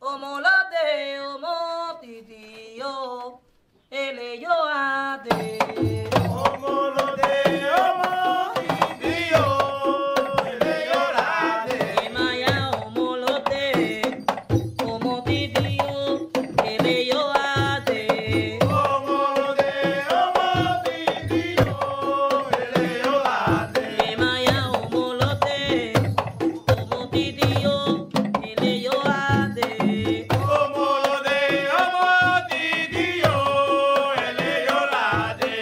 omolate omotiti yo ele yo ate omolate omotiti yo ele yo ate Yemayá omolate omotiti yo ele yo ate omolate omotiti yo ele yo ate Yemayá omolate omotiti yo ele yo ate Omolode, omotiti yo, ele yo late.